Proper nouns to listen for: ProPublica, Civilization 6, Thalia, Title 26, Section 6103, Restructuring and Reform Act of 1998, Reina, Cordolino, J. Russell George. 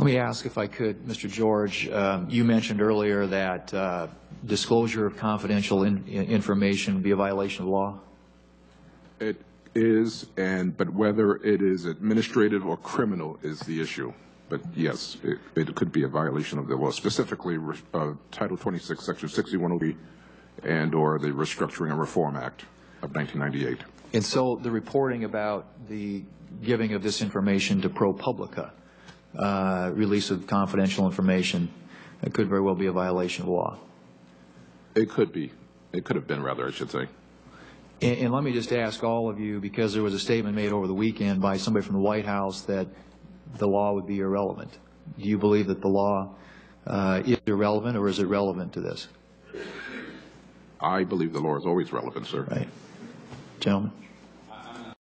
Let me ask, if I could, Mr. George, you mentioned earlier that disclosure of confidential information would be a violation of law? It is, but whether it is administrative or criminal is the issue. But yes, it could be a violation of the law, specifically Title 26, Section 6103, and or the Restructuring and Reform Act of 1998. And so the reporting about the giving of this information to ProPublica, release of confidential information, that could very well be a violation of law. It could be. It could have been, rather, I should say. And let me just ask all of you, because there was a statement made over the weekend by somebody from the White House that the law would be irrelevant. Do you believe that the law is irrelevant, or is it relevant to this? I believe the law is always relevant, sir. Right. Gentlemen.